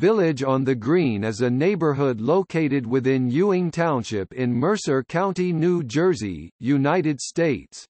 Village on the Green is a neighborhood located within Ewing Township in Mercer County, New Jersey, United States.